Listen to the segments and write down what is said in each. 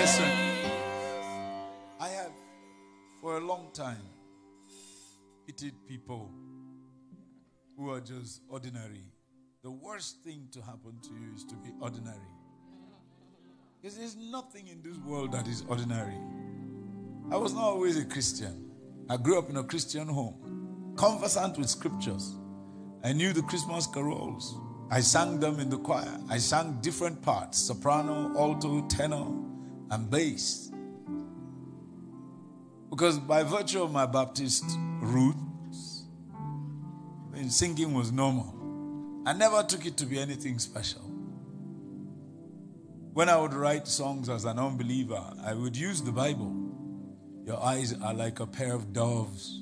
Listen, I have for a long time pitied people who are just ordinary. The worst thing to happen to you is to be ordinary. Because there's nothing in this world that is ordinary. I was not always a Christian. I grew up in a Christian home, conversant with scriptures. I knew the Christmas carols. I sang them in the choir. I sang different parts, soprano, alto, tenor, and bass. Because by virtue of my Baptist roots, singing was normal. I never took it to be anything special. When I would write songs as an unbeliever, I would use the Bible. Your eyes are like a pair of doves.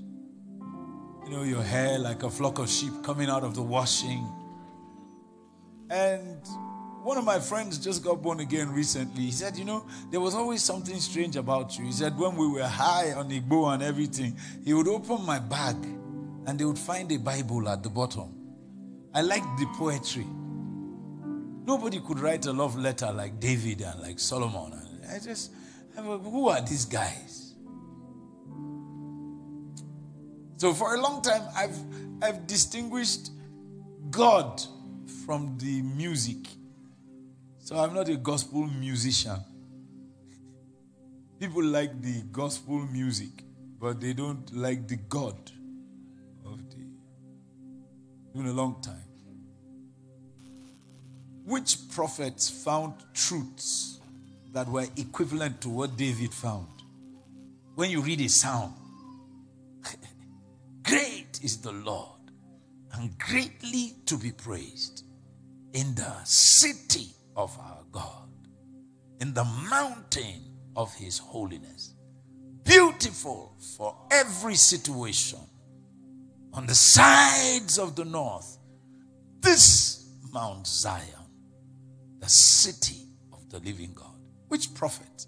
You know, your hair like a flock of sheep coming out of the washing. And one of my friends just got born again recently. He said, you know, there was always something strange about you. He said, when we were high on Igbo and everything, he would open my bag and they would find a Bible at the bottom. I liked the poetry. Nobody could write a love letter like David and like Solomon. And I who are these guys? So for a long time, I've distinguished God from the music. So I'm not a gospel musician. People like the gospel music, but they don't like the God of the... It's been a long time. Which prophets found truths that were equivalent to what David found? When you read a psalm, great is the Lord and greatly to be praised. In the city of our God, in the mountain of his holiness, beautiful for every situation, on the sides of the north, this Mount Zion, the city of the living God. Which prophet?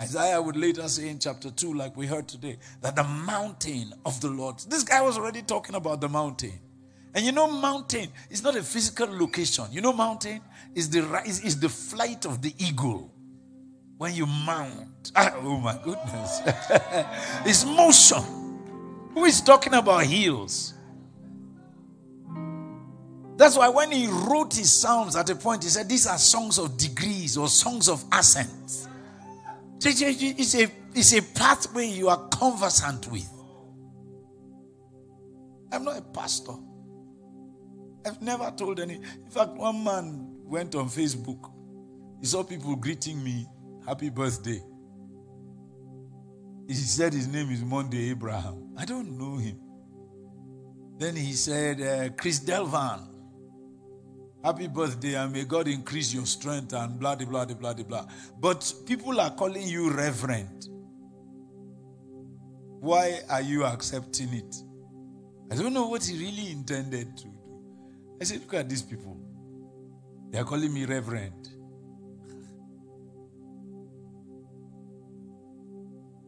Isaiah would later say in chapter 2, like we heard today, that the mountain of the Lord. This guy was already talking about the mountain. And you know, mountain is not a physical location. You know, mountain is the flight of the eagle. When you mount, oh my goodness, it's motion. Who is talking about hills? That's why when he wrote his psalms, at a point he said, "These are songs of degrees or songs of ascents." It's a pathway you are conversant with. I'm not a pastor. I've never told any. In fact, one man went on Facebook. He saw people greeting me, happy birthday. He said his name is Monday Abraham. I don't know him. Then he said, Chris Delvan, happy birthday and may God increase your strength and blah, de, blah, de, blah, de, blah. But people are calling you reverend. Why are you accepting it? I don't know what he really intended to. I said, look at these people. They are calling me reverend.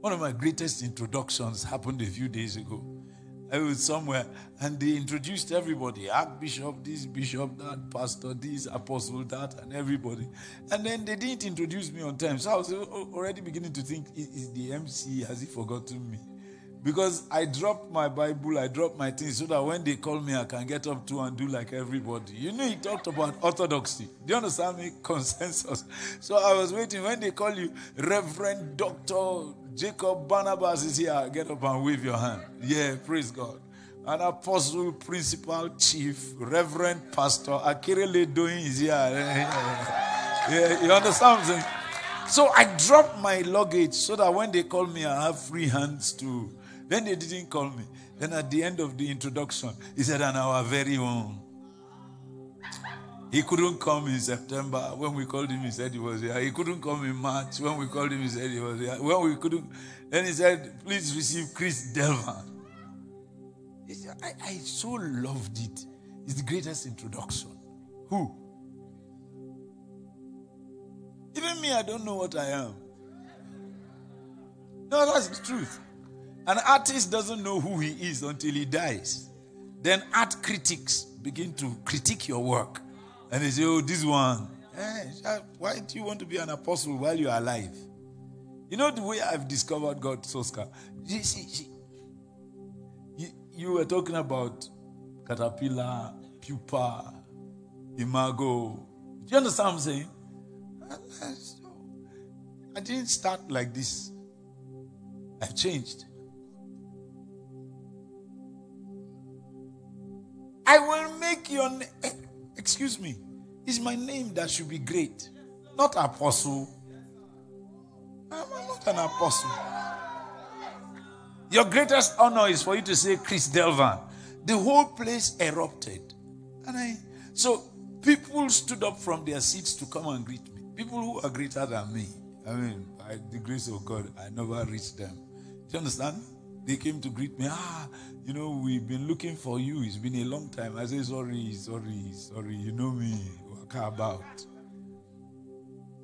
One of my greatest introductions happened a few days ago. I was somewhere and they introduced everybody. Archbishop, this, bishop, that, pastor, this, apostle, that, and everybody. And then they didn't introduce me on time. So I was already beginning to think, is the MC, has he forgotten me? Because I dropped my Bible, I dropped my things, so that when they call me, I can get up to and do like everybody. You know, he talked about orthodoxy. Do you understand me? Consensus. So I was waiting. When they call you, Reverend Dr. Jacob Barnabas is here. Get up and wave your hand. Yeah, praise God. An apostle, principal, chief, Reverend Pastor Akirele Doin is here. Yeah, you understand what I'm saying? So I dropped my luggage so that when they call me, I have free hands to... Then they didn't call me. Then at the end of the introduction, he said, and our very own. He couldn't come in September. When we called him, he said he was here. He couldn't come in March. When we called him, he said he was here. When we couldn't... Then he said, please receive Chris Delvan. He said, I so loved it. It's the greatest introduction. Who? Even me, I don't know what I am. No, that's the truth. An artist doesn't know who he is until he dies. Then art critics begin to critique your work. And they say, oh, this one. Why do you want to be an apostle while you are alive? You know the way I've discovered God, Soska? You were talking about caterpillar, pupa, imago. Do you understand what I'm saying? I didn't start like this. I've changed. I will make your name. Excuse me. It's my name that should be great. Not apostle. I'm not an apostle. Your greatest honor is for you to say Chris Delvan. The whole place erupted. And so people stood up from their seats to come and greet me. People who are greater than me. I mean, by the grace of God, I never reached them. Do you understand? They came to greet me. You know, we've been looking for you. It's been a long time. I say, sorry. You know me. Walk about.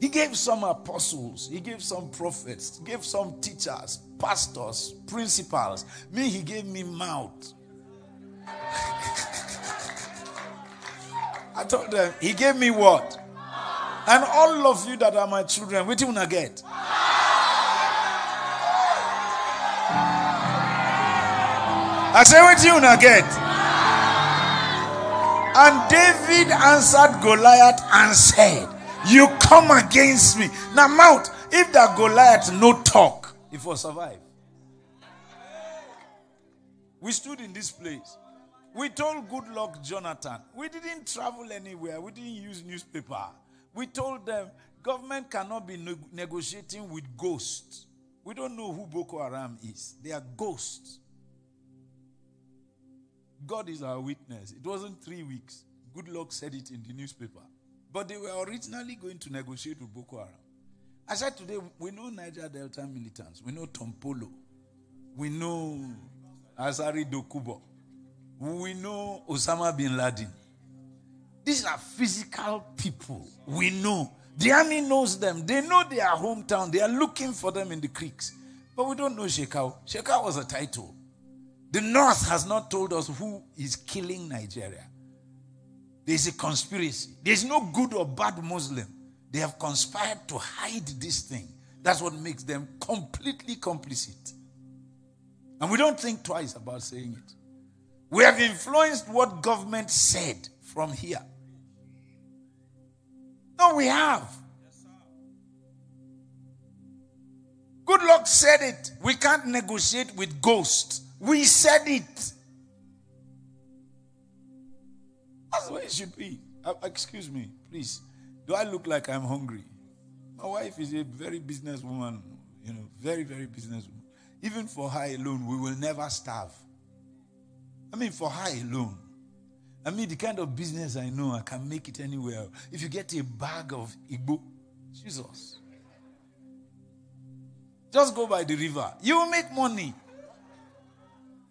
He gave some apostles. He gave some prophets. He gave some teachers, pastors, principals. Me, he gave me mouth. I told them, he gave me what? And all of you that are my children, what do you want to get? I say, what do you want to get? And David answered Goliath and said, you come against me. Now, mount, if that Goliath no talk, it will survive. We stood in this place. We told Goodluck Jonathan. We didn't travel anywhere. We didn't use newspaper. We told them, government cannot be negotiating with ghosts. We don't know who Boko Haram is. They are ghosts. God is our witness. It wasn't 3 weeks. Goodluck said it in the newspaper. But they were originally going to negotiate with Boko Haram. I said today, we know Niger Delta militants. We know Tompolo. We know Azari Dokubo. We know Osama bin Laden. These are physical people. We know. The army knows them. They know their hometown. They are looking for them in the creeks. But we don't know Shekau. Shekau was a title. The North has not told us who is killing Nigeria. There's a conspiracy. There's no good or bad Muslim. They have conspired to hide this thing. That's what makes them completely complicit. And we don't think twice about saying it. We have influenced what government said from here. No, we have. Goodluck said it. We can't negotiate with ghosts. We said it. That's the way it should be. Excuse me, please. Do I look like I'm hungry? My wife is a very businesswoman. You know, very, very businesswoman. Even for her alone, we will never starve. I mean, for her alone. I mean, the kind of business I know, I can make it anywhere. If you get a bag of Igbo, Jesus. Just go by the river. You will make money.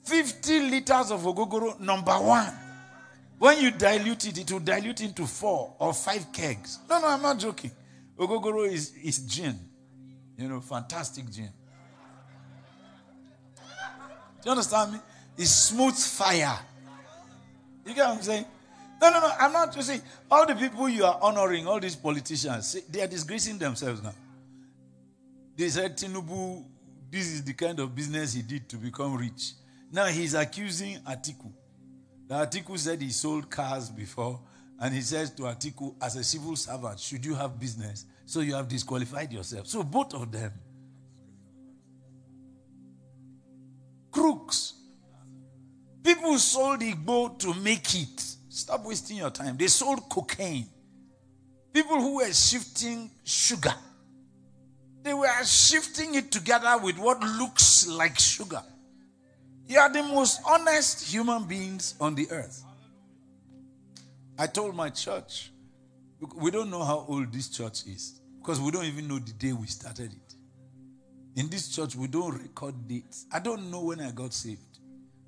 50 liters of Ogogoro, #1. When you dilute it, it will dilute into 4 or 5 kegs. No, I'm not joking. Ogogoro is gin. You know, fantastic gin. Do you understand me? It's smooth fire. You get what I'm saying? No, I'm not to say all the people you are honoring, all these politicians, they are disgracing themselves now. They said Tinubu, this is the kind of business he did to become rich. Now he's accusing Atiku. Atiku said he sold cars before, and he says to Atiku, as a civil servant, should you have business? So you have disqualified yourself. So both of them. Crooks. People sold Igbo to make it. Stop wasting your time. They sold cocaine. People who were shifting sugar. They were shifting it together with what looks like sugar. You are the most honest human beings on the earth. I told my church, we don't know how old this church is, because we don't even know the day we started it. In this church, we don't record dates. I don't know when I got saved.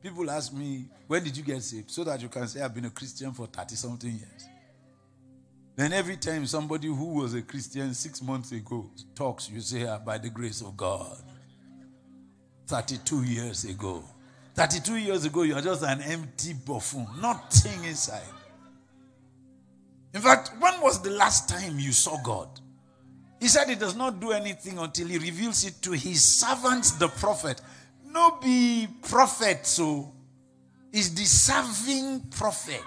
People ask me, when did you get saved? So that you can say, I've been a Christian for 30-something years. Then every time somebody who was a Christian 6 months ago talks, you say, by the grace of God, 32 years ago. 32 years ago, you are just an empty buffoon. Nothing inside. In fact, when was the last time you saw God? He said he does not do anything until he reveals it to his servants, the prophet. No be prophet, so is the serving prophet.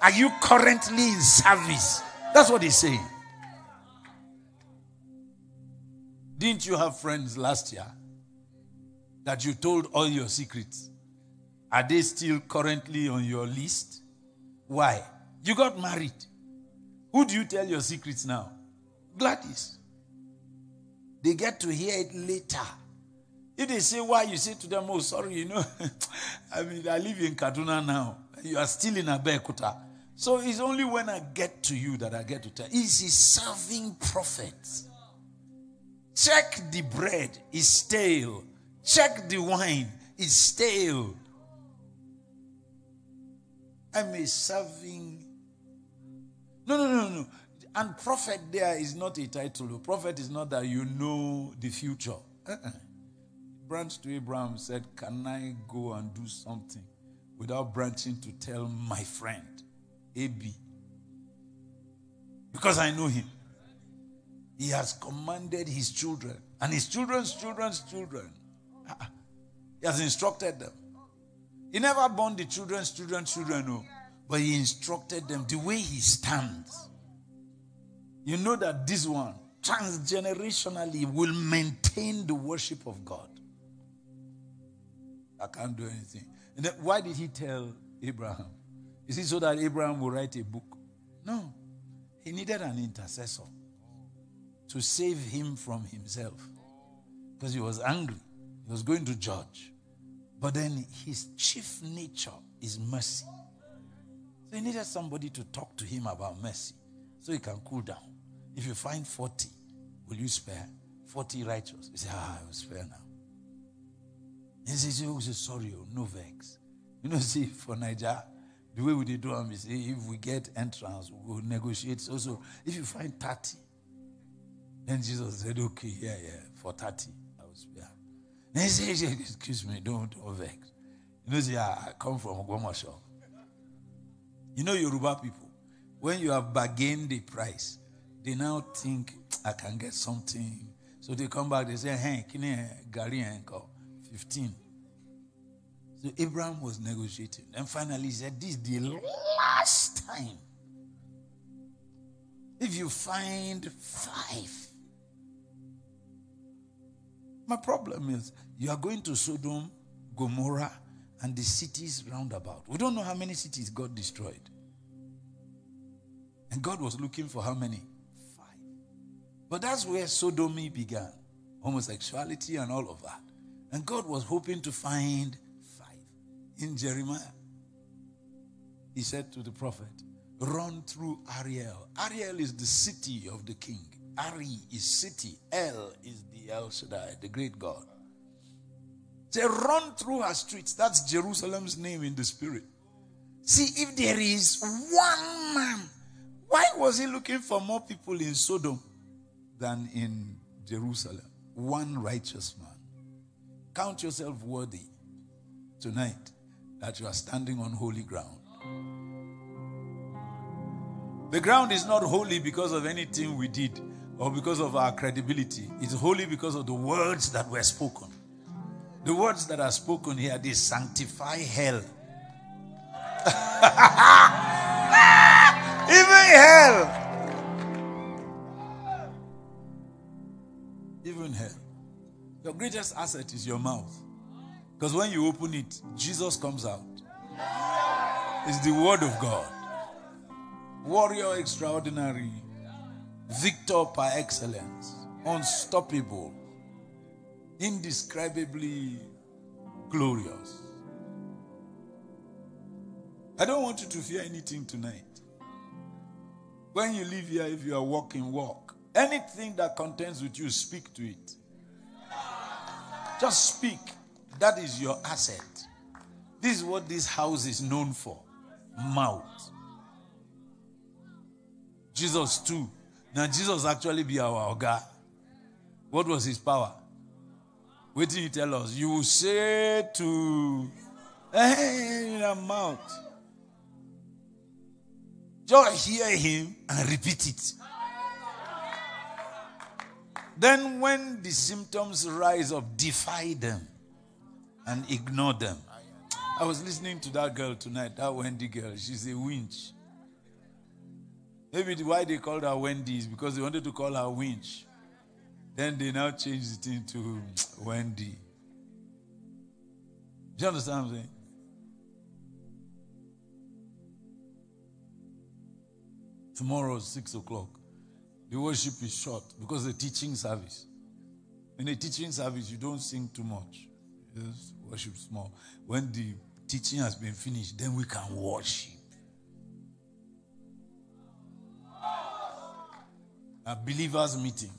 Are you currently in service? That's what he's saying. Didn't you have friends last year that you told all your secrets? Are they still currently on your list? Why? You got married. Who do you tell your secrets now? Gladys. They get to hear it later. If they say why, you say to them, oh, sorry, you know, I live in Kaduna now. You are still in Abeokuta. So it's only when I get to you that I get to tell. He's a serving prophet. Check the bread, it's stale. Check the wine, it's stale. I'm a serving. No. And prophet there is not a title. Prophet is not that you know the future. Branch to Abraham said, can I go and do something without branching to tell my friend, A.B.? Because I know him. He has commanded his children and his children's children's children. He has instructed them. He never born the children's children's children, no. But he instructed them the way he stands. You know that this one, transgenerationally, will maintain the worship of God. I can't do anything. And then, why did he tell Abraham? Is it so that Abraham will write a book? No. He needed an intercessor to save him from himself. Because he was angry. He was going to judge. But then his chief nature is mercy. So he needed somebody to talk to him about mercy so he can cool down. If you find 40, will you spare 40 righteous? He said, I will spare now. He says, oh, sorry, no vex. You know, see, for Niger, the way we do them is if we get entrance, we'll negotiate. So if you find 30, then Jesus said, okay, yeah, for 30, I will spare. Then he says, excuse me, don't vex. You know, see, I come from Ogomosho. You know Yoruba people, when you have bargained the price, they now think, I can get something. So they come back, they say, hey, can you Gary Enko? 15. So Abraham was negotiating. And finally he said, this is the last time. If you find 5. My problem is, you are going to Sodom, Gomorrah, and the cities roundabout. We don't know how many cities God destroyed. And God was looking for how many? 5. But that's where sodomy began. Homosexuality and all of that. And God was hoping to find 5. In Jeremiah, he said to the prophet, run through Ariel. Ariel is the city of the king. Ari is city. El is the El Shaddai, the great God. They run through her streets. That's Jerusalem's name in the spirit. See, if there is one man, why was he looking for more people in Sodom than in Jerusalem? One righteous man. Count yourself worthy tonight that you are standing on holy ground. The ground is not holy because of anything we did or because of our credibility. It's holy because of the words that were spoken. The words that are spoken here, they sanctify hell. Even hell. Even hell. Your greatest asset is your mouth. Because when you open it, Jesus comes out. It's the word of God. Warrior extraordinary. Victor par excellence. Unstoppable. Indescribably glorious. I don't want you to fear anything tonight. When you live here, if you are walking, walk. Anything that contends with you, speak to it. Just speak. That is your asset. This is what this house is known for. Mouth. Jesus too. Now Jesus actually be our God. What was his power? Wait till you tell us. You will say to in your mouth. Just hear him and repeat it. Then when the symptoms rise up, defy them and ignore them. I was listening to that girl tonight, that Wendy girl. She's a winch. Maybe why they called her Wendy is because they wanted to call her winch. Then they now changed it into Wendy. Do you understand what I'm saying? Tomorrow, 6 o'clock, the worship is short because the teaching service. In a teaching service, you don't sing too much. You just worship small. When the teaching has been finished, then we can worship. A believer's meeting.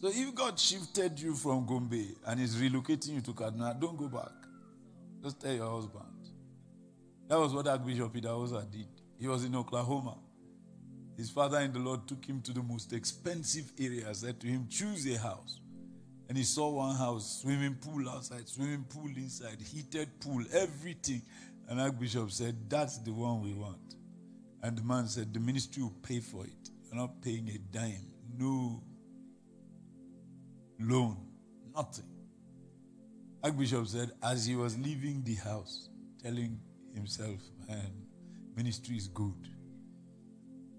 So if God shifted you from Gombe and is relocating you to Kaduna, don't go back. Just tell your husband. That was what Archbishop Idahosa did. He was in Oklahoma. His father in the Lord took him to the most expensive area. Said to him, choose a house. And he saw one house, swimming pool outside, swimming pool inside, heated pool, everything. And Archbishop said, that's the one we want. And the man said, the ministry will pay for it. You're not paying a dime. No loan, nothing. Archbishop said, as he was leaving the house, telling himself, man, ministry is good,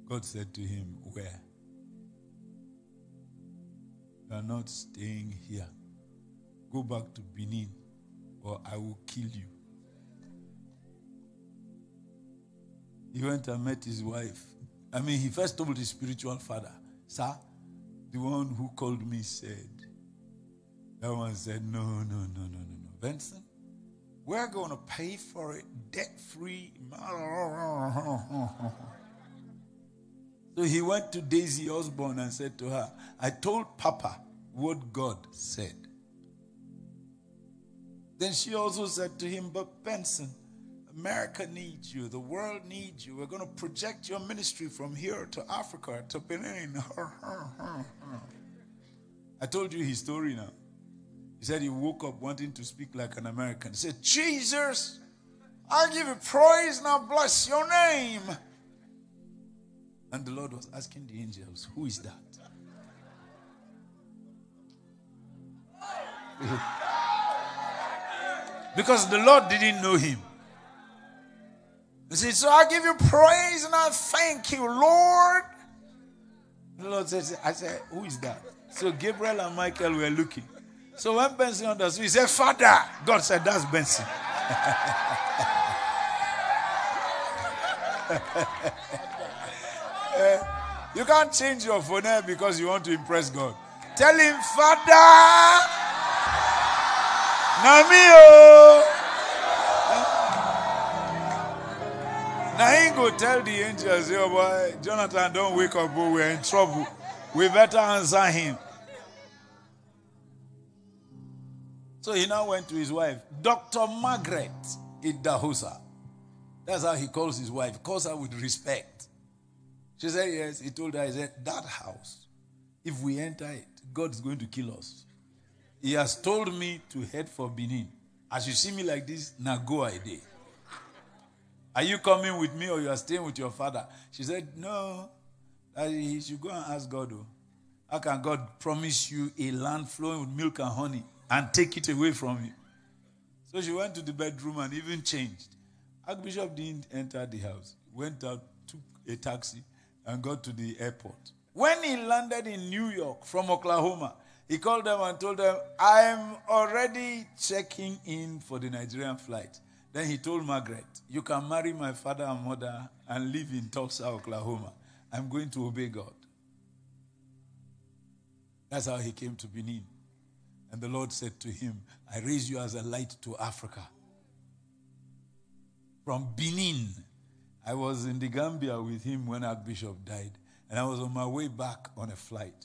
God said to him, where? You are not staying here. Go back to Benin, or I will kill you. He went and met his wife. He first told his spiritual father, sir, the one who called me said, that one said, no. Benson, we're going to pay for it debt-free. So he went to Daisy Osborne and said to her, I told Papa what God said. Then she also said to him, but Benson, America needs you. The world needs you. We're going to project your ministry from here to Africa, to Benin. I told you his story now. He said he woke up wanting to speak like an American. He said, Jesus, I give you praise and I bless your name. And the Lord was asking the angels, who is that? Because the Lord didn't know him. He said, so I give you praise and I thank you, Lord. The Lord says, I said, who is that? So Gabriel and Michael were looking. So when Benson understood, he said, Father. God said, that's Benson. You can't change your phoneme because you want to impress God. Tell him, Father. Namio. Now he go tell the angels, yo boy, Jonathan, don't wake up, boy. We're in trouble. We better answer him. So he now went to his wife, Dr. Margaret Idahosa. That's how he calls his wife. Calls her with respect. She said, yes. He told her, he said, that house, if we enter it, God's going to kill us. He has told me to head for Benin. As you see me like this, now go I day. Are you coming with me or you are staying with your father? She said, no. He should go and ask God. Oh, how can God promise you a land flowing with milk and honey and take it away from you? So she went to the bedroom and even changed. Archbishop didn't enter the house. Went out, took a taxi, and got to the airport. When he landed in New York from Oklahoma, he called them and told them, I'm already checking in for the Nigerian flight. Then he told Margaret, you can marry my father and mother and live in Tulsa, Oklahoma. I'm going to obey God. That's how he came to Benin. And the Lord said to him, I raise you as a light to Africa. From Benin, I was in the Gambia with him when Archbishop died. And I was on my way back on a flight.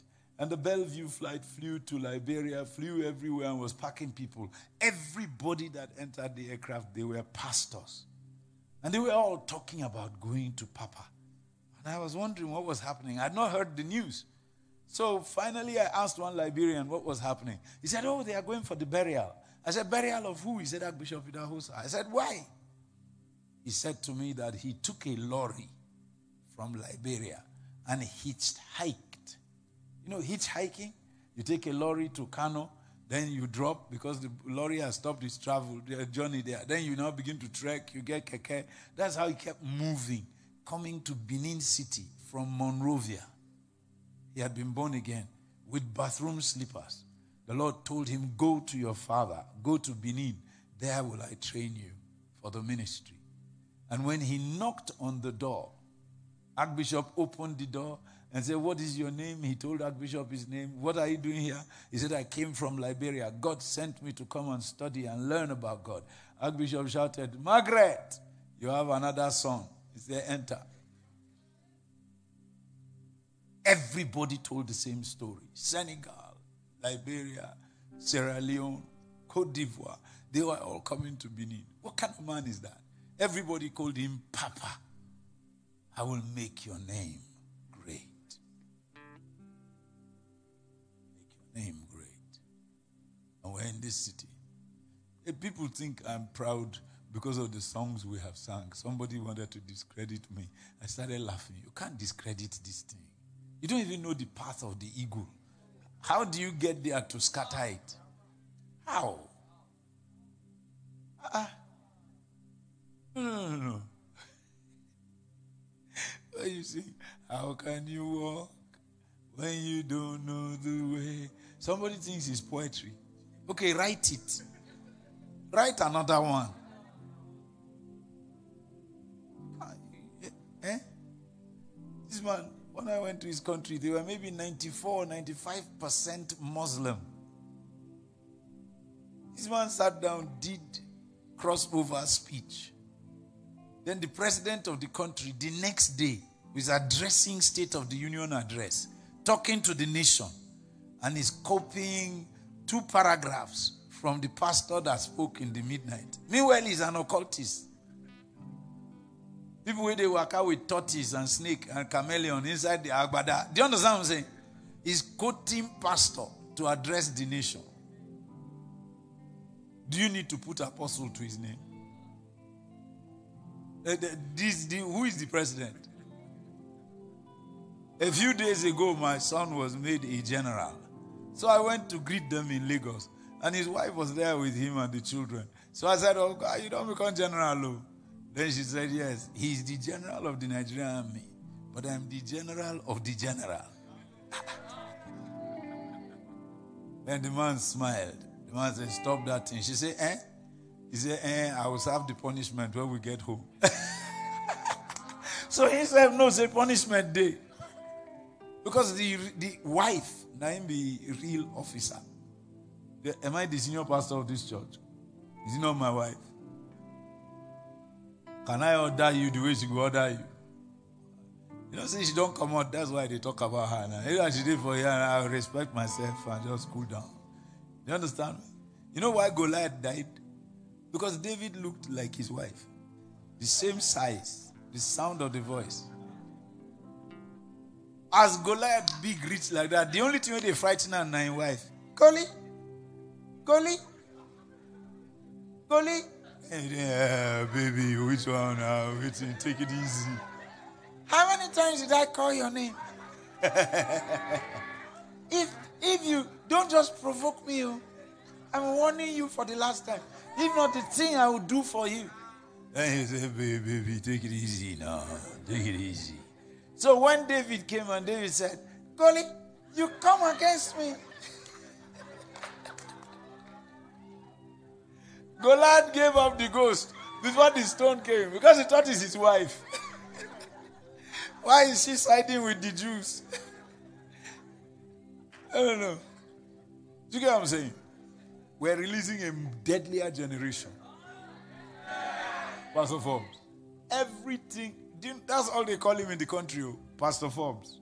And the Bellevue flight flew to Liberia, flew everywhere and was packing people. Everybody that entered the aircraft, they were pastors. And they were all talking about going to Papa. And I was wondering what was happening. I had not heard the news. So finally I asked one Liberian what was happening. He said, oh, they are going for the burial. I said, burial of who? He said, Archbishop Idahosa. I said, why? he said to me that he took a lorry from Liberia and hitchhiked. You know, hitchhiking? You take a lorry to Kano, then you drop because the lorry has stopped its travel, their journey there. Then you now begin to trek, you get keke. That's how he kept moving, coming to Benin City from Monrovia. He had been born again with bathroom slippers. The Lord told him, go to your father, go to Benin. There will I train you for the ministry. And when he knocked on the door, Archbishop opened the door and said, what is your name? He told Archbishop his name. What are you doing here? He said, I came from Liberia. God sent me to come and study and learn about God. Archbishop shouted, Margaret, you have another son. He said, enter. Everybody told the same story. Senegal, Liberia, Sierra Leone, Côte d'Ivoire. They were all coming to Benin. What kind of man is that? Everybody called him Papa. I will make your name great. Make your name great. And we're in this city. If people think I'm proud because of the songs we have sung. Somebody wanted to discredit me. I started laughing. You can't discredit this thing. You don't even know the path of the eagle. How do you get there to scatter it? How? No. When you sing, how can you walk when you don't know the way? Somebody thinks it's poetry. Okay, write it. Write another one. This man, when I went to his country, they were maybe 94, 95% Muslim. This man sat down, did crossover speech. Then the president of the country, the next day, was addressing State of the Union address, talking to the nation, and is copying 2 paragraphs from the pastor that spoke in the midnight. Meanwhile, he's an occultist. People where they work out with tortoise and snake and chameleon inside the agbada. Do you understand what I'm saying? He's quoting pastor to address the nation. Do you need to put apostle to his name? Who is the president? A few days ago, my son was made a general. So I went to greet them in Lagos. And his wife was there with him and the children. So I said, oh, God, you don't become general, though. Then she said, yes, he's the general of the Nigerian army, but I'm the general of the general. Then the man smiled. The man said, stop that thing. She said, eh? He said, eh, I will serve the punishment when we get home. So he said, no, it's a punishment day. Because the wife, Naomi, real officer. Am I the senior pastor of this church? Is he not my wife? Can I order you the way she will order you? You know, since she don't come out, that's why they talk about her now. Even she did for you, I respect myself and just cool down. You understand me? You know why Goliath died? Because David looked like his wife. The same size, the sound of the voice. As Goliath big, rich like that, the only thing they frighten her now is wife. Goli? Goli? Goli? And yeah, baby, which one? Take it easy. How many times did I call your name? If you don't just provoke me, I'm warning you for the last time. If not, the thing I will do for you. And he said, baby, take it easy now. Take it easy. So when David came and David said, Goli, you come against me. Goliath gave up the ghost before the stone came because he thought it's his wife. Why is she siding with the Jews? I don't know. Do you get what I'm saying? We're releasing a deadlier generation. Pastor Forbes. Everything. That's all they call him in the country. Pastor Forbes.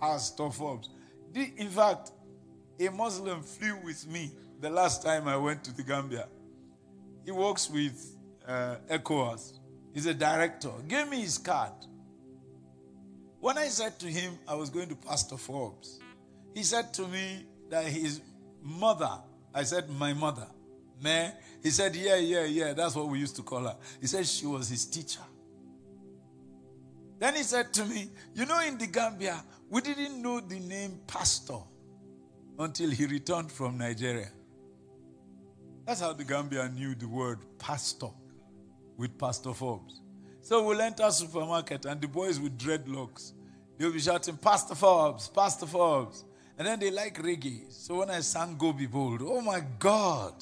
Pastor Forbes. In fact, a Muslim flew with me the last time I went to the Gambia. He works with ECOWAS. He's a director. Gave me his card. When I said to him I was going to Pastor Forbes, he said to me that his mother, I said my mother, Meh? He said, yeah. That's what we used to call her. He said she was his teacher. Then he said to me, you know, in the Gambia, we didn't know the name pastor until he returned from Nigeria. That's how the Gambia knew the word pastor with Pastor Forbes. So we'll enter supermarket and the boys with dreadlocks, they'll be shouting, Pastor Forbes, Pastor Forbes. And then they like reggae. So when I sang Go Be Bold, oh my God,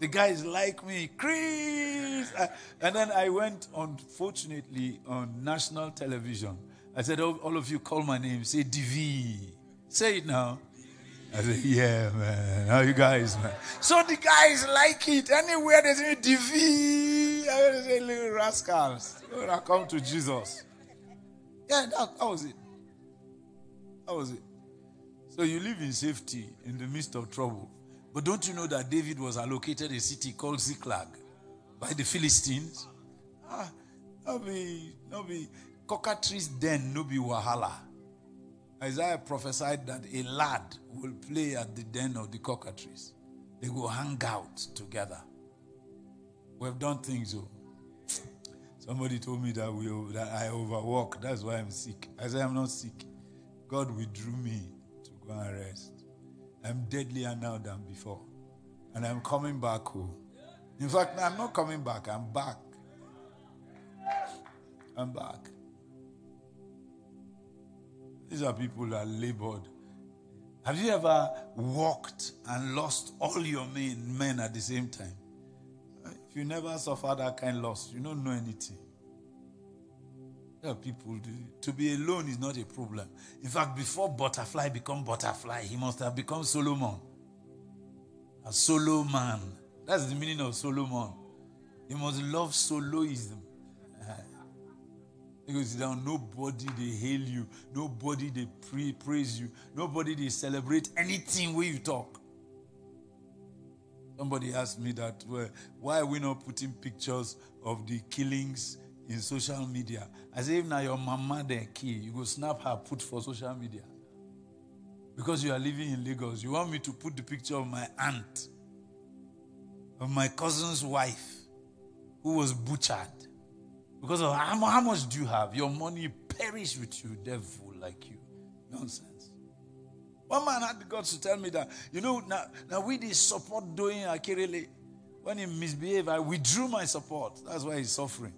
the guys like me, Chris. And then I went, unfortunately, on national television. I said, all of you call my name, say DV. Say it now. I said, yeah, man, how you guys, man? So the guys like it. Anywhere there's any DV, I want to say little rascals. When I come to Jesus. Yeah, that was it. That was it. So you live in safety in the midst of trouble. But don't you know that David was allocated a city called Ziklag by the Philistines? Ah, no be cockatrice den, no be wahala. Isaiah prophesied that a lad will play at the den of the cockatrice. They will hang out together. We have done things so. Somebody told me that I overwork. That's why I'm sick. I said, I'm not sick. God withdrew me. Go and rest. I'm deadlier now than before. And I'm coming back home. In fact, I'm not coming back. I'm back. I'm back. These are people that labored. Have you ever walked and lost all your men at the same time? If you never suffer that kind of loss, you don't know anything. People do. To be alone is not a problem. In fact, before butterfly become butterfly, he must have become Solomon. A solo man. That's the meaning of Solomon. He must love soloism. Because nobody they hail you, nobody they praise you, nobody they celebrate anything where you talk. Somebody asked me that, well, why are we not putting pictures of the killings in social media? As if now your mama the key, you go snap her, put for social media. Because you are living in Lagos, you want me to put the picture of my aunt, of my cousin's wife, who was butchered. Because of how much do you have? Your money perish with you, devil like you. Nonsense. One man had the guts to tell me that, now we did support doing Akirele. When he misbehaved, I withdrew my support. That's why he's suffering.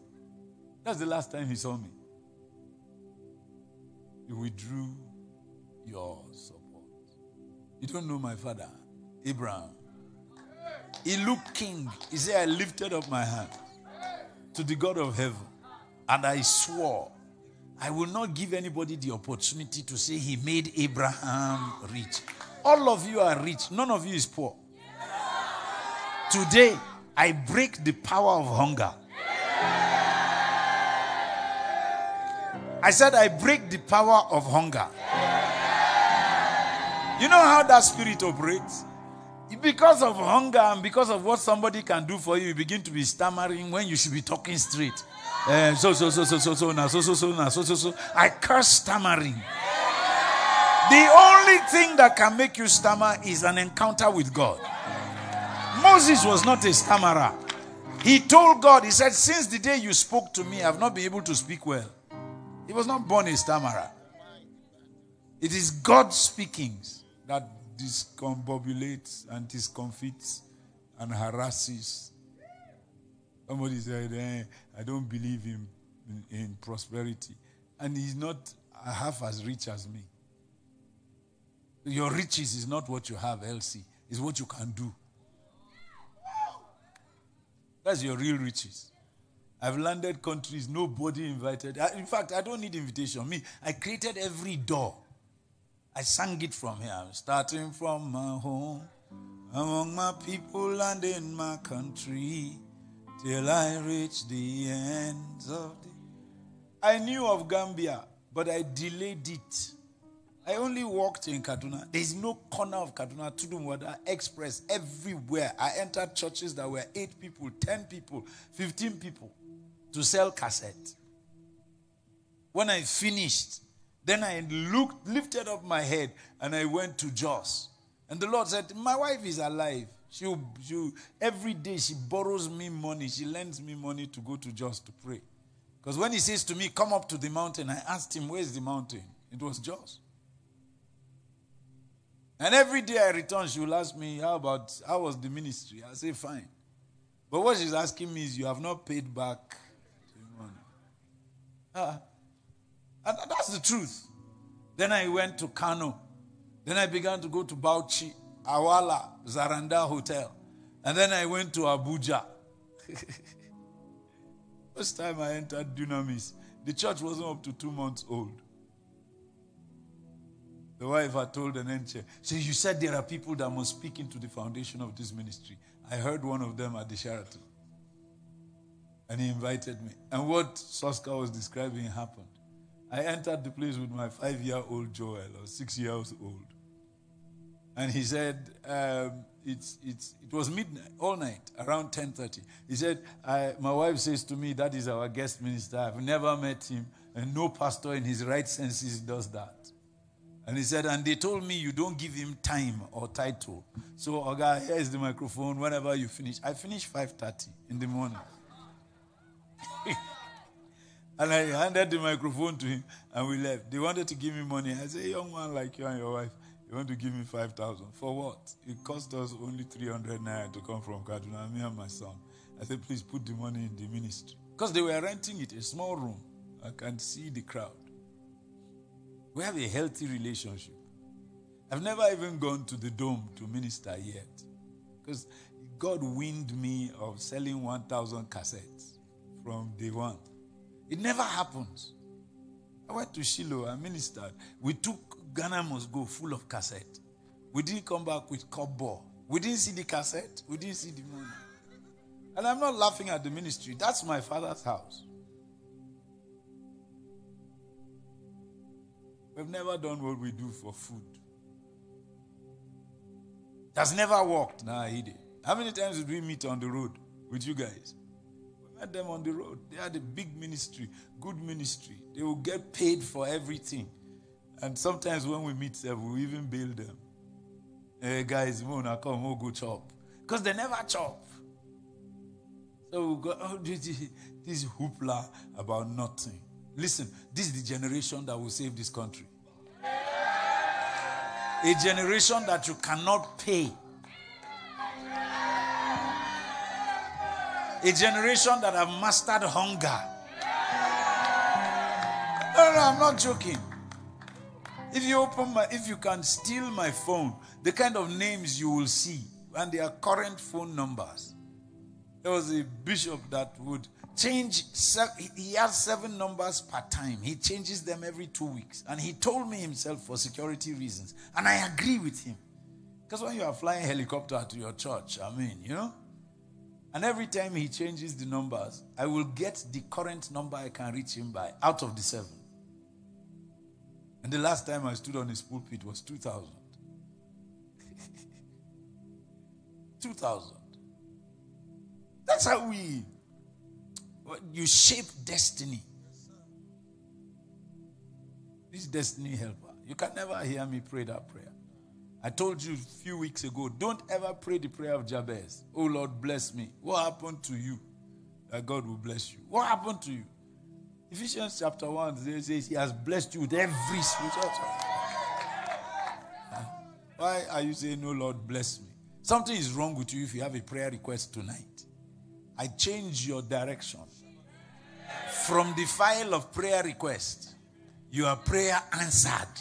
That's the last time he saw me. You withdrew your support. You don't know my father, Abraham. He looked king. He said, I lifted up my hand to the God of heaven. And I swore, I will not give anybody the opportunity to say he made Abraham rich. All of you are rich. None of you is poor. Today, I break the power of hunger. I said, I break the power of hunger. You know how that spirit operates? Because of hunger and because of what somebody can do for you, you begin to be stammering when you should be talking straight. So. I curse stammering. The only thing that can make you stammer is an encounter with God. Moses was not a stammerer. He told God, he said, since the day you spoke to me, I've not been able to speak well. He was not born a stammerer. It is God's speakings that discombobulates and discomfits and harasses. Somebody said, I don't believe in prosperity. And he's not half as rich as me. Your riches is not what you have, Elsie. It's what you can do. That's your real riches. I've landed countries nobody invited. In fact, I don't need invitation. Me, I created every door. I sang it from here. I'm starting from my home, among my people and in my country, till I reach the ends of the... I knew of Gambia, but I delayed it. I only walked in Kaduna. There's no corner of Kaduna, Tudumwada, Express, everywhere. I entered churches that were 8 people, 10 people, 15 people. To sell cassette. When I finished, then I lifted up my head and I went to Joss. And the Lord said, my wife is alive. She every day she borrows me money. She lends me money to go to Joss to pray. Because when he says to me, come up to the mountain, I asked him, where's the mountain? It was Joss. And every day I return, she will ask me, how was the ministry? I say, fine. But what she's asking me is, you have not paid back the money. And that's the truth. Then I went to Kano. Then I began to go to Bauchi, Awala, Zaranda Hotel. And then I went to Abuja. First time I entered Dunamis, the church wasn't up to 2 months old. The wife had told an enche, so you said there are people that must speak into the foundation of this ministry. I heard one of them at the Sheraton. And he invited me. And what Soska was describing happened. I entered the place with my 5-year-old Joel, or 6 years old. And he said, it was midnight, all night, around 10:30. He said, my wife says to me, that is our guest minister. I've never met him. And no pastor in his right senses does that. And he said, and they told me you don't give him time or title. So, Oga, here is the microphone whenever you finish. I finished 5:30 in the morning. And I handed the microphone to him and we left. They wanted to give me money. I said, young man like you and your wife, you want to give me 5,000. For what? It cost us only 300 naira to come from Kaduna, me and my son. I said, please put the money in the ministry. Because they were renting it, a small room. I can see the crowd. We have a healthy relationship. I've never even gone to the dome to minister yet. Because God weaned me of selling 1,000 cassettes from day one. It never happens. I went to Shiloh and ministered. We took Ghana Must Go full of cassettes. We didn't come back with cardboard. We didn't see the cassette. We didn't see the money. And I'm not laughing at the ministry. That's my father's house. We've never done what we do for food. That's never worked. Nah, he did. How many times did we meet on the road with you guys? We met them on the road. They had a big ministry, good ministry. They will get paid for everything. And sometimes when we meet them, we even bail them. Hey, guys, Mona, come, we'll go chop. Because they never chop. So we go, oh, this hoopla about nothing. Listen, this is the generation that will save this country. A generation that you cannot pay. A generation that have mastered hunger. No, I'm not joking. If you can steal my phone, the kind of names you will see, and their current phone numbers. There was a bishop that would change, he has 7 numbers per time. He changes them every 2 weeks. And he told me himself for security reasons. And I agree with him. Because when you are flying helicopter to your church, I mean, you know. And every time he changes the numbers, I will get the current number I can reach him by out of the 7. And the last time I stood on his pulpit was 2000. 2000. That's how you shape destiny. This destiny helper. You can never hear me pray that prayer. I told you a few weeks ago, don't ever pray the prayer of Jabez. Oh Lord, bless me. What happened to you that God will bless you? What happened to you? Ephesians chapter 1 says he has blessed you with every spiritual. Why are you saying, no Lord, bless me? Something is wrong with you if you have a prayer request tonight. I change your direction. From the file of prayer request, your prayer answered.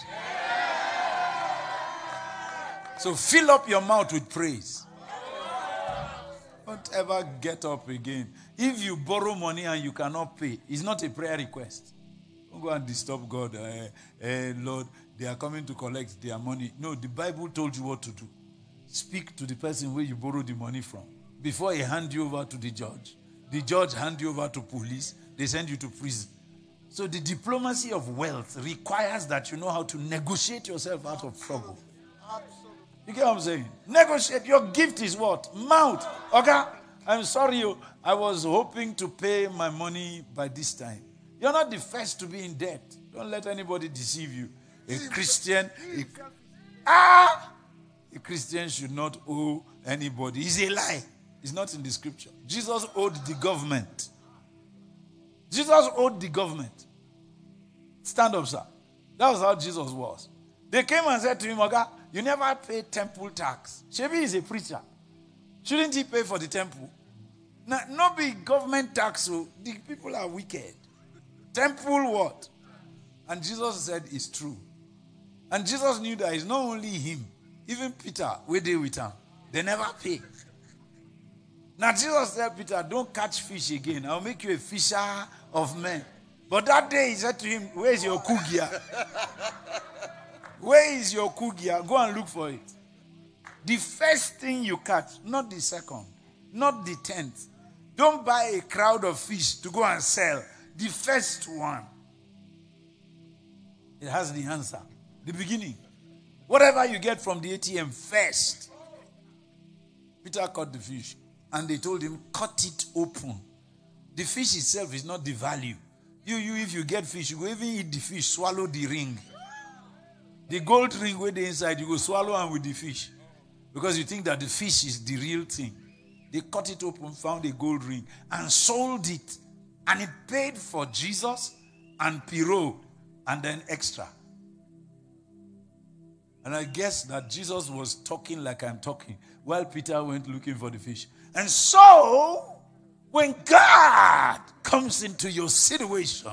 So fill up your mouth with praise. Don't ever get up again. If you borrow money and you cannot pay, it's not a prayer request. Don't go and disturb God. Lord, they are coming to collect their money. No, the Bible told you what to do. Speak to the person where you borrow the money from. Before he hand you over to the judge hand you over to police, they send you to prison. So the diplomacy of wealth requires that you know how to negotiate yourself out of trouble. Absolutely. You get what I'm saying? Negotiate. Your gift is what? Mouth. Okay? I'm sorry. I was hoping to pay my money by this time. You're not the first to be in debt. Don't let anybody deceive you. A Christian. A Christians should not owe anybody. It's a lie. It's not in the scripture. Jesus owed the government. Jesus owed the government. Stand up, sir. That was how Jesus was. They came and said to him, "Oga, you never pay temple tax. Shebi is a preacher. Shouldn't he pay for the temple?" No, not be government tax. So the people are wicked. Temple what? And Jesus said, "It's true." And Jesus knew that it's not only him. Even Peter, we deal with him. They never pay. Now Jesus said, "Peter, don't catch fish again. I'll make you a fisher of men." But that day he said to him, "Where is your kugia? Where is your kugia? Go and look for it." The first thing you catch, not the second, not the tenth. Don't buy a crowd of fish to go and sell. The first one. It has the answer. The beginning. Whatever you get from the ATM first. Peter caught the fish. And they told him, "Cut it open." The fish itself is not the value. You if you get fish, you go even eat the fish, swallow the ring. The gold ring with the inside, you go swallow and with the fish. Because you think that the fish is the real thing. They cut it open, found a gold ring, and sold it. And it paid for Jesus and Piro and then extra. And I guess that Jesus was talking like I'm talking while Peter went looking for the fish. And so, when God comes into your situation,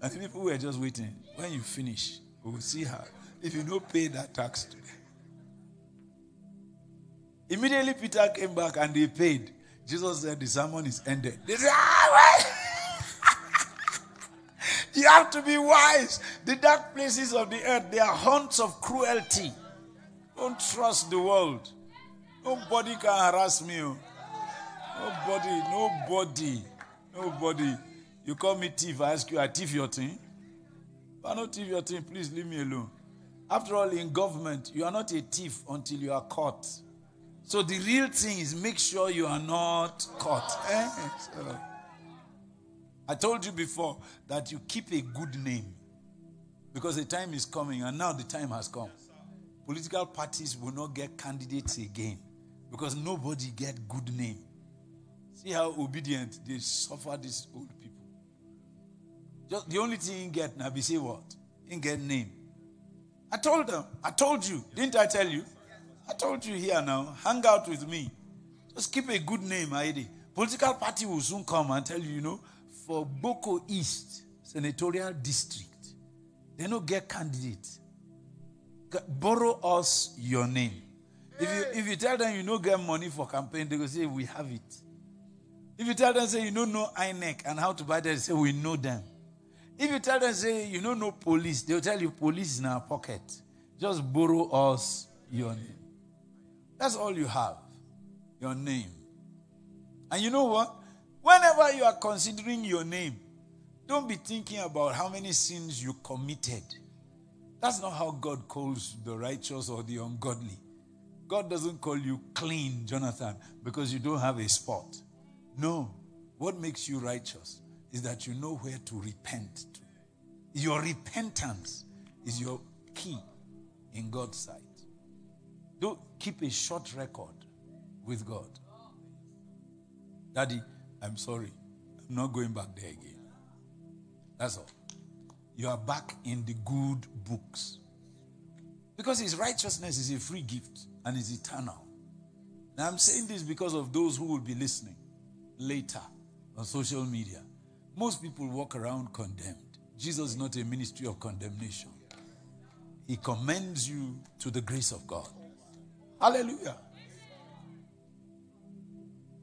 and people were just waiting, when you finish, we will see her. If you don't pay that tax today. Immediately Peter came back and they paid. Jesus said, "The sermon is ended." They said, "You have to be wise. The dark places of the earth, they are haunts of cruelty. Don't trust the world. Nobody can harass me. Nobody. You call me thief, I ask you, I thief your thing? If I don't thief your thing, please leave me alone. After all, in government, you are not a thief until you are caught. So the real thing is make sure you are not caught." Eh? So, I told you before that you keep a good name because the time is coming, and now the time has come. Political parties will not get candidates again because nobody gets good name. See how obedient they suffer these old people. Just the only thing you get now, be say what? You get name. I told them. I told you. Didn't I tell you? I told you here now. Hang out with me. Just keep a good name, Aide. Political party will soon come and tell you, you know, for Boko East Senatorial District, they don't get candidates. Borrow us your name. If you tell them you don't get money for campaign, they will say, "We have it." If you tell them, say, "You don't know INEC and how to buy them," they say, "We know them." If you tell them, say, "You don't know police," they'll tell you, "Police is in our pocket. Just borrow us your name." That's all you have. Your name. And you know what? Whenever you are considering your name, don't be thinking about how many sins you committed. That's not how God calls the righteous or the ungodly. God doesn't call you clean, Jonathan, because you don't have a spot. No. What makes you righteous is that you know where to repent to. Your repentance is your key in God's sight. Don't keep a short record with God. "Daddy, I'm sorry. I'm not going back there again." That's all. You are back in the good books. Because His righteousness is a free gift and is eternal. Now I'm saying this because of those who will be listening later on social media. Most people walk around condemned. Jesus is not a ministry of condemnation. He commends you to the grace of God. Hallelujah.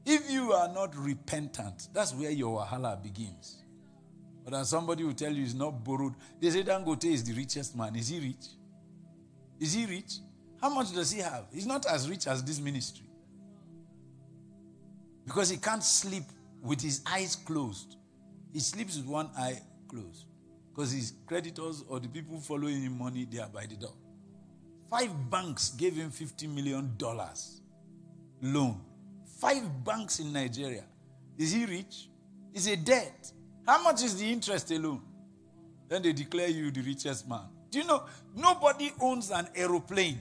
If you are not repentant, that's where your wahala begins. But as somebody will tell you, it's not borrowed. They say Dangote is the richest man. Is he rich? Is he rich? How much does he have? He's not as rich as this ministry. Because he can't sleep with his eyes closed. He sleeps with one eye closed. Because his creditors or the people following him money, they are by the door. 5 banks gave him $50 million loan. 5 banks in Nigeria. Is he rich? Is he dead? How much is the interest alone? Then they declare you the richest man. Do you know, nobody owns an aeroplane.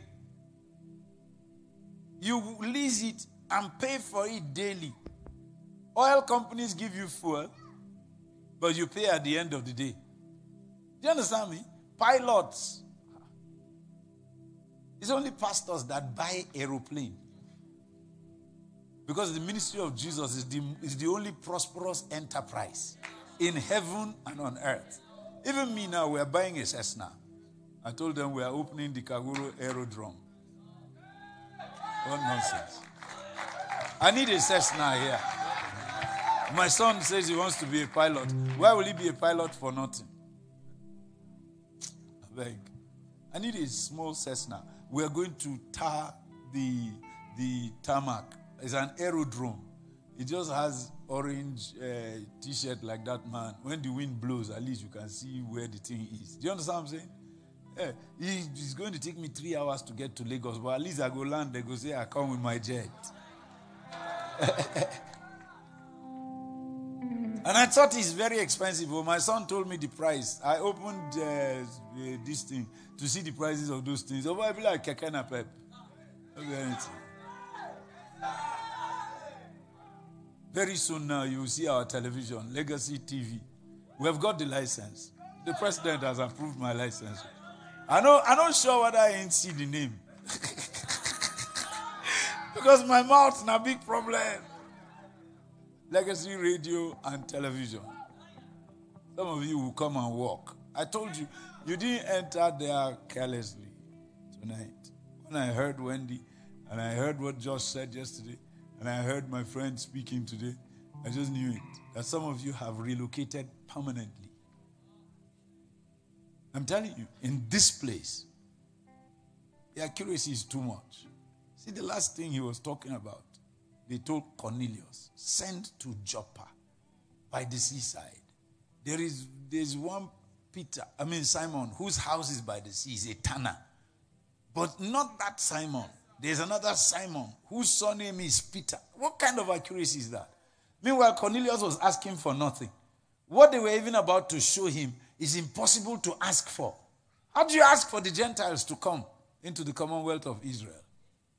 You lease it and pay for it daily. Oil companies give you fuel, but you pay at the end of the day. Do you understand me? Pilots. It's only pastors that buy aeroplane. Because the ministry of Jesus is the only prosperous enterprise in heaven and on earth. Even me now, we are buying a Cessna. I told them we are opening the Kaguro Aerodrome. What nonsense. I need a Cessna here. My son says he wants to be a pilot. Why will he be a pilot for nothing? I need a small Cessna. We are going to tar the tarmac. It's an aerodrome. It just has orange T-shirt like that man. When the wind blows, at least you can see where the thing is. Do you understand what I'm saying? Yeah. It's going to take me 3 hours to get to Lagos, but at least I go land. They go say, I come with my jet. And I thought it's very expensive. Well, my son told me the price. I opened this thing to see the prices of those things. Oh, I feel like Kekena Pep. Very soon now, you will see our television, Legacy TV. We have got the license. The president has approved my license. I'm not sure whether I ain't see the name. Because my mouth's a big problem. Legacy radio and television. Some of you will come and walk. I told you, you didn't enter there carelessly tonight. When I heard Wendy, and I heard what Josh said yesterday, and I heard my friend speaking today, I just knew it. That some of you have relocated permanently. I'm telling you, in this place, the accuracy is too much. See, the last thing he was talking about, they told Cornelius, send to Joppa by the seaside. There's one Simon, whose house is by the sea, is a tanner. But not that Simon. There's another Simon, whose surname is Peter. What kind of accuracy is that? Meanwhile, Cornelius was asking for nothing. What they were even about to show him is impossible to ask for. How do you ask for the Gentiles to come into the Commonwealth of Israel?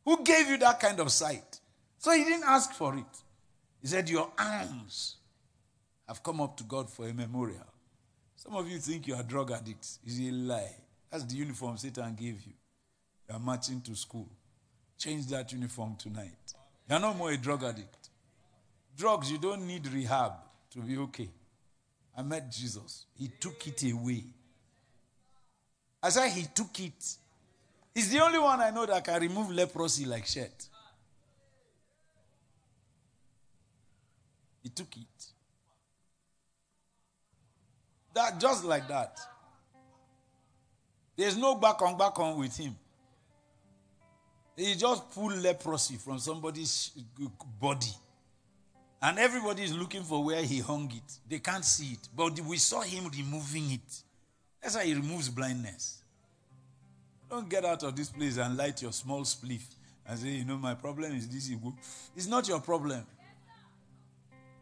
Who gave you that kind of sight? So he didn't ask for it. He said, your arms have come up to God for a memorial. Some of you think you are drug addicts. It's a lie. That's the uniform Satan gave you. You are marching to school. Change that uniform tonight. You are no more a drug addict. Drugs, you don't need rehab to be okay. I met Jesus. He took it away. I said he took it. He's the only one I know that can remove leprosy like shit. He took it. That, just like that. There's no back on with him. He just pulled leprosy from somebody's body. And everybody is looking for where he hung it. They can't see it. But we saw him removing it. That's how he removes blindness. Don't get out of this place and light your small spliff and say, you know, my problem is this. It's not your problem.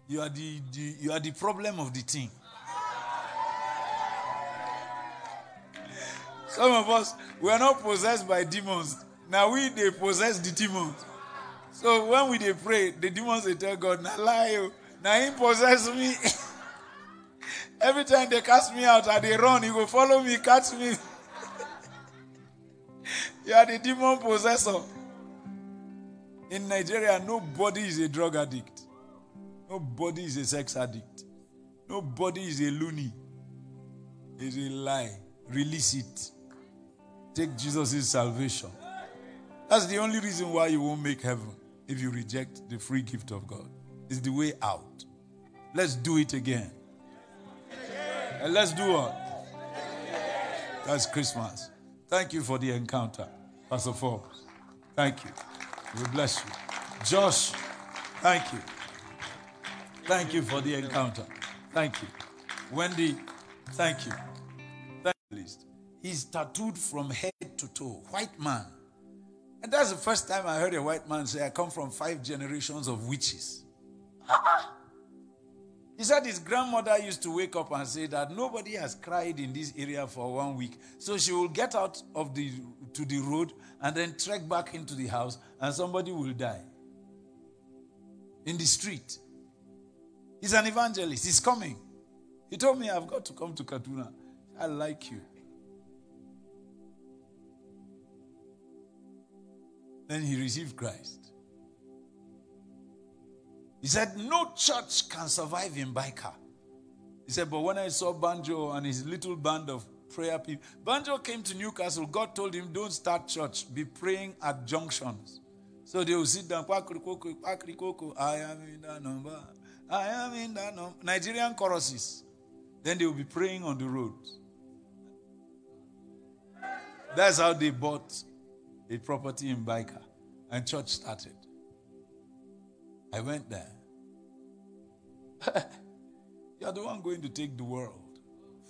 You are the problem of the thing. Some of us, we are not possessed by demons. Now we, they possess the demons. So when we they pray, the demons, they tell God, now lie, now he possess me. Every time they cast me out, and they run, he will follow me, catch me. You are the demon possessor. In Nigeria, nobody is a drug addict. Nobody is a sex addict. Nobody is a loony. It's a lie. Release it. Take Jesus' salvation. That's the only reason why you won't make heaven if you reject the free gift of God. It's the way out. Let's do it again. And let's do what? That's Christmas. Thank you for the encounter, Pastor Forbes. Thank you. We bless you. Josh, thank you. Thank you for the encounter. Thank you. Wendy, thank you. Thank you. He's tattooed from head to toe. White man. And that's the first time I heard a white man say, I come from 5 generations of witches. He said his grandmother used to wake up and say that nobody has cried in this area for 1 week. So she will get out of to the road and then trek back into the house and somebody will die. In the street. He's an evangelist. He's coming. He told me, I've got to come to Kaduna. I like you. Then he received Christ. He said, no church can survive in Baika. He said, but when I saw Banjo and his little band of prayer people, Banjo came to Newcastle. God told him, don't start church. Be praying at junctions. So they will sit down. I am in that number. I am in that number. Nigerian choruses. Then they will be praying on the roads. That's how they bought a property in Baika. And church started. I went there. You are the one going to take the world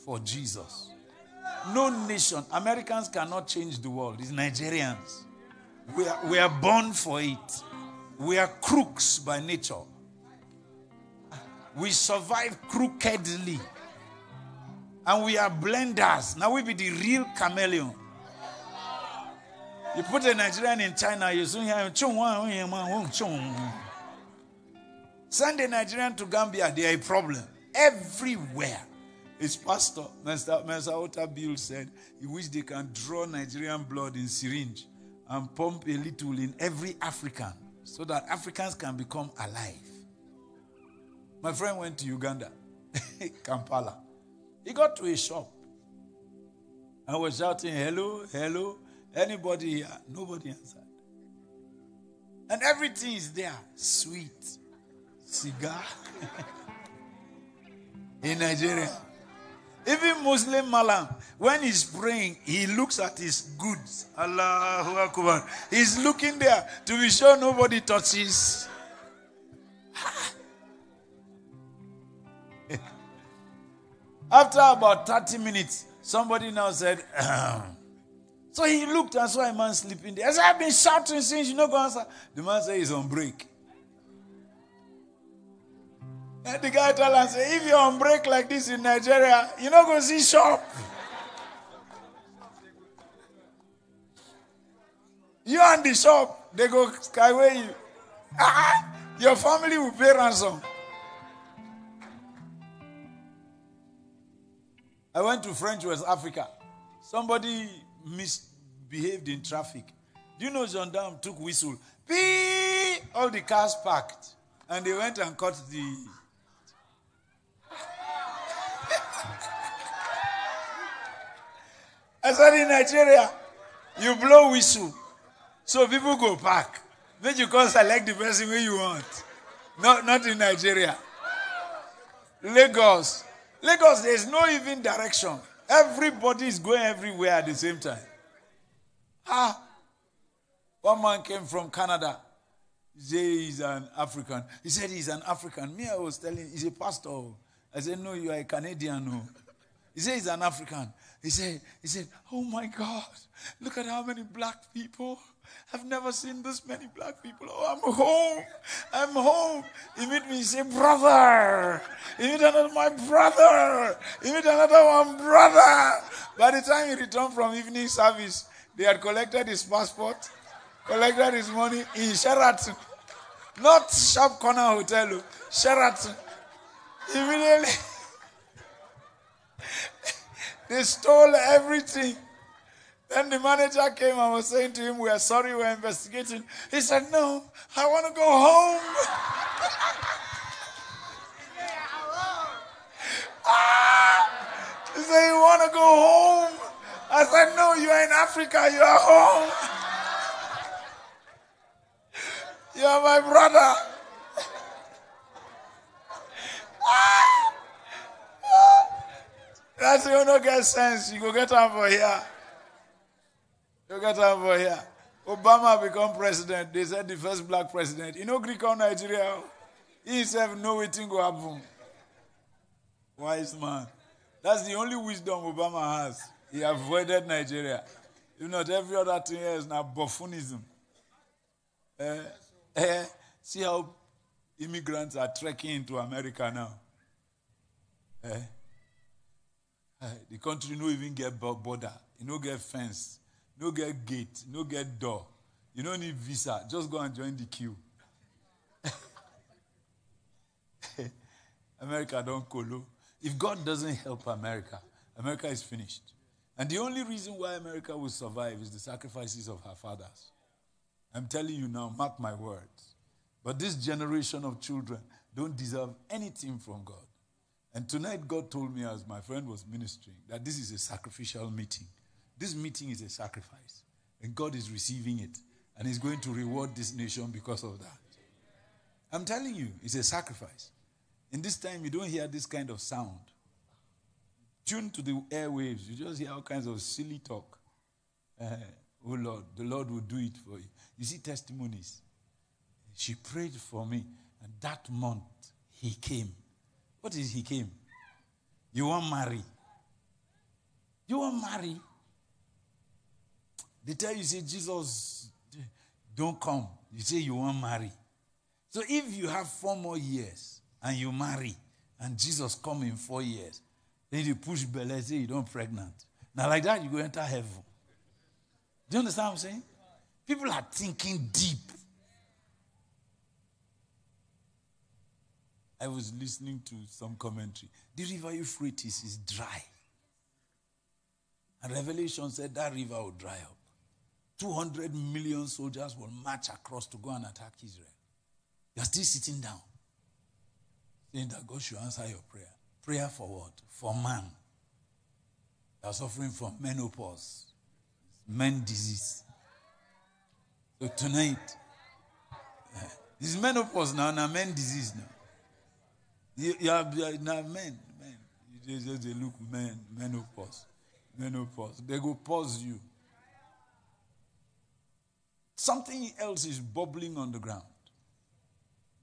for Jesus. No nation. Americans cannot change the world. It's Nigerians. We are born for it. We are crooks by nature. We survive crookedly. And we are blenders. Now we be the real chameleon. You put a Nigerian in China, you soon hear him. Send a Nigerian to Gambia, they are a problem. Everywhere. His pastor, Mr. Otabill, said he wished they can draw Nigerian blood in syringe and pump a little in every African so that Africans can become alive. My friend went to Uganda, Kampala. He got to a shop and was shouting, hello, hello, anybody here? Nobody answered. And everything is there. Sweet. Cigar in Nigeria. Even Muslim Malam, when he's praying, he looks at his goods. Allahu Akbar. He's looking there to be sure nobody touches. After about 30 minutes, somebody now said, So he looked and saw a man sleeping there. I said, I've been shouting since, you know, go answer. The man said, he's on break. And the guy told and said, if you're on break like this in Nigeria, you're not going to see shop. You and the shop, they go skyway you. Your family will pay ransom. I went to French West Africa. Somebody misbehaved in traffic. Do you know gendarme took whistle? Pee! All the cars parked. And they went and caught the... I said, in Nigeria, you blow whistle, so people go back. Then you can select the person where you want. Not in Nigeria. Lagos, there's no even direction. Everybody is going everywhere at the same time. One man came from Canada. He's an African. He said he's an African. Me, I was telling him, he's a pastor. I said, no, you are a Canadian. No. He said, he's an African. He said, oh my God, look at how many black people. I've never seen this many black people. Oh, I'm home. I'm home. He met me, he said, brother. He met another, my brother. He met another one, brother. By the time he returned from evening service, they had collected his passport, collected his money in Sheraton. Not Sharp Corner Hotel, Sheraton. Immediately, they stole everything. Then the manager came and was saying to him, we are sorry, we are investigating. He said, no, I want to go home. He said, you want to go home? I said, no, you are in Africa, you are home. You are my brother. That's you don't get sense. You go get him for here. You get him for here. Obama become president. They said the first black president. You know Greek or Nigeria? He himself no waiting go happen. Wise man. That's the only wisdom Obama has. He avoided Nigeria. If not, every other thing here is now buffoonism. See how immigrants are trekking into America now. The country no even get border. You no get fence. No get gate. No get door. You don't need visa. Just go and join the queue. America don't colo. If God doesn't help America, America is finished. And the only reason why America will survive is the sacrifices of her fathers. I'm telling you now, mark my words. But this generation of children don't deserve anything from God. And tonight God told me as my friend was ministering that this is a sacrificial meeting. This meeting is a sacrifice. And God is receiving it. And he's going to reward this nation because of that. I'm telling you, it's a sacrifice. In this time, you don't hear this kind of sound. Tuned to the airwaves, you just hear all kinds of silly talk. Oh Lord, the Lord will do it for you. You see testimonies. She prayed for me, and that month, he came. What is he came? You won't marry. You won't marry. They tell you, say, Jesus, don't come. You say you won't marry. So if you have 4 more years, and you marry, and Jesus come in 4 years, then you push belly, say you don't pregnant. Now like that, you go enter heaven. Do you understand what I'm saying? People are thinking deep. I was listening to some commentary. The river Euphrates is dry. And Revelation said that river will dry up. 200 million soldiers will march across to go and attack Israel. You're still sitting down. Saying that God should answer your prayer. Prayer for what? For man. They are suffering from menopause. Men disease. So tonight, this is menopause now, now men disease now. You are now men. You just they look men, menopause. Menopause. They go pause you. Something else is bubbling on the ground.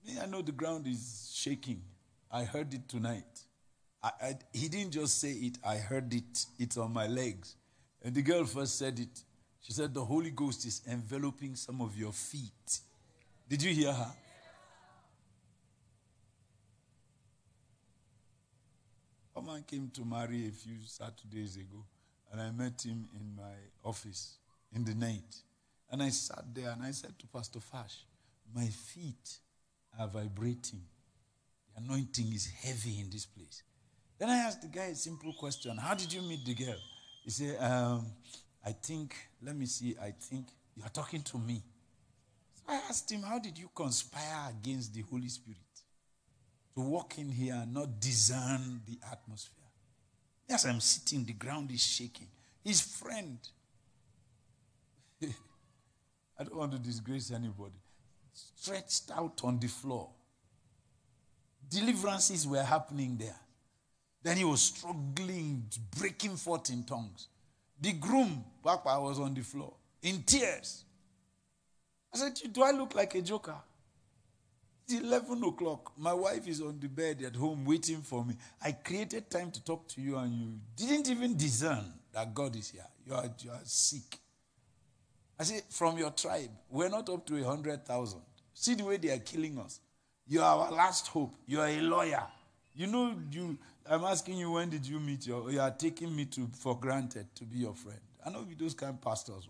Me, I know the ground is shaking. I heard it tonight. He didn't just say it, I heard it. It's on my legs. And the girl first said it. She said, the Holy Ghost is enveloping some of your feet. Did you hear her? A man came to marry a few Saturdays ago, and I met him in my office in the night. And I sat there, and I said to Pastor Fash, my feet are vibrating. The anointing is heavy in this place. Then I asked the guy a simple question. How did you meet the girl? He said, I think you are talking to me. So I asked him, how did you conspire against the Holy Spirit to walk in here and not discern the atmosphere? Yes, I'm sitting, the ground is shaking. His friend, I don't want to disgrace anybody, stretched out on the floor. Deliverances were happening there. Then he was struggling, breaking forth in tongues. The groom, Papa, was on the floor, in tears. I said, do I look like a joker? It's 11 o'clock. My wife is on the bed at home waiting for me. I created time to talk to you and you didn't even discern that God is here. You are sick. I said, from your tribe, we're not up to 100,000. See the way they are killing us. You are our last hope. You are a lawyer. You know, I'm asking you, when did you meet you are taking me for granted to be your friend. I know those kind of pastors.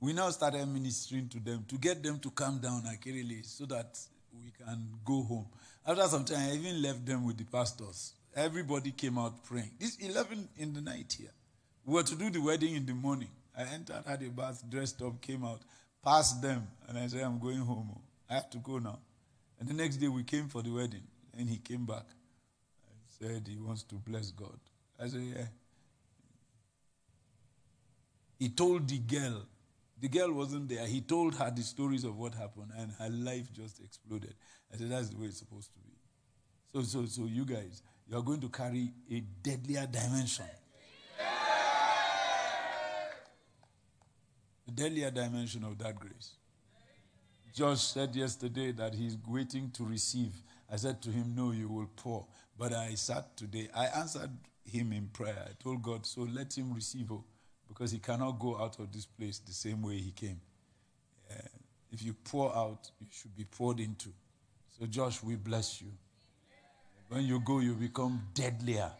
We now started ministering to them to get them to calm down, Akirele, so that we can go home. After some time, I even left them with the pastors. Everybody came out praying. It's 11 in the night here. We were to do the wedding in the morning. I entered, had a bath, dressed up, came out, passed them, and I said, I'm going home. I have to go now. And the next day we came for the wedding, and he came back and said he wants to bless God. I said, yeah. He told the girl. The girl wasn't there. He told her the stories of what happened, and her life just exploded. I said, that's the way it's supposed to be. So you guys, you are going to carry a deadlier dimension. The deadlier dimension of that grace. Josh said yesterday that he's waiting to receive. I said to him, no, you will pour. But I sat today. I answered him in prayer. I told God, so let him receive, because he cannot go out of this place the same way he came. If you pour out, you should be poured into. So So Josh, we bless you. When you go, you become deadlier.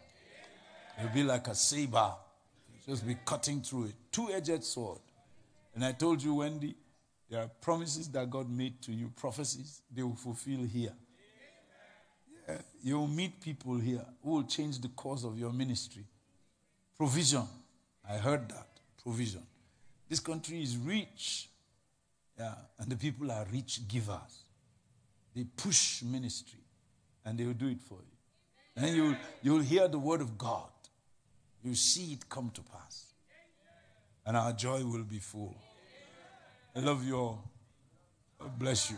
You'll be like a saber. You'll just be cutting through it. Two-edged sword. And I told you, Wendy, there are promises that God made to you, prophecies they will fulfill here. Yeah, you'll meet people here who will change the course of your ministry. Provision. I heard that. Provision. This country is rich. Yeah, and the people are rich givers. They push ministry, and they will do it for you. And you'll hear the word of God. You'll see it come to pass. And our joy will be full. I love you all. God bless you.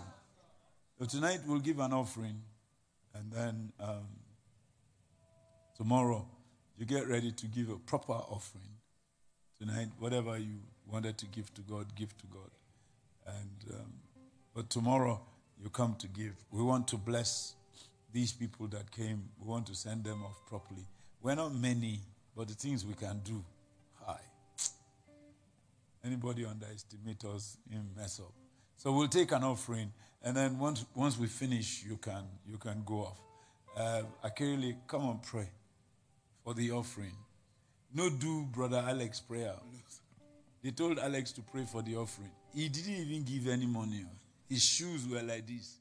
So tonight we'll give an offering. And then tomorrow you get ready to give a proper offering. Tonight, whatever you wanted to give to God, give to God. And but tomorrow you come to give. We want to bless these people that came. We want to send them off properly. We're not many, but the things we can do. Hi. Anybody underestimate us, you mess up. So we'll take an offering, and then once we finish, you can go off. Akirele, come and pray for the offering. No, do Brother Alex prayer. They told Alex to pray for the offering. He didn't even give any money. His shoes were like this.